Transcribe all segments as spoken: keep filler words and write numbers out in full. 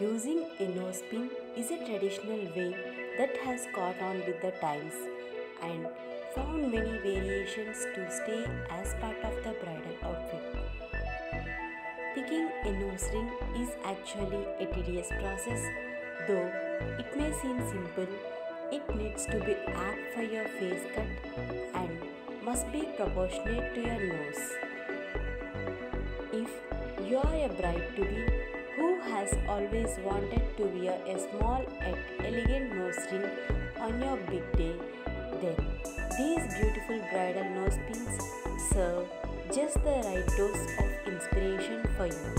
Using Inospin is a traditional way that has caught on with the times and found many variations to stay as part of the bridal outfit. Picking a nose ring is actually a tedious process, though it may seem simple. It needs to be apt for your face cut and must be proportionate to your nose. If you are a bride-to-be who has always wanted to wear a small yet elegant nose ring on your big day, then these beautiful bridal nose pins serve just the right dose of inspiration for you.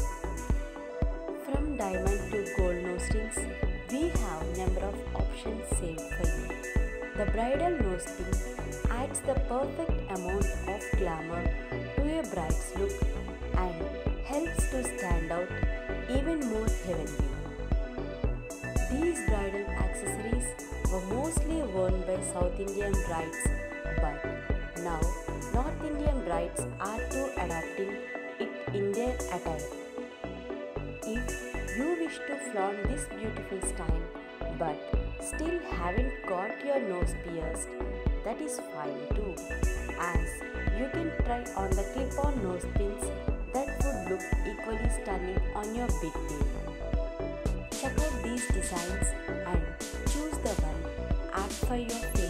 From diamond to gold nose rings, we have number of options saved for you. The bridal nose pin adds the perfect amount of glamour to a bride's look and helps to stand out even more heavenly. These bridal accessories were mostly worn by South Indian brides, but now North Indian brides are too adapting it in their attire. If you wish to flaunt this beautiful style but still haven't got your nose pierced, that is fine too, as you can try on the clip-on nose pins that would look equally stunning on your big day. Check out these designs and choose the one apt for your face.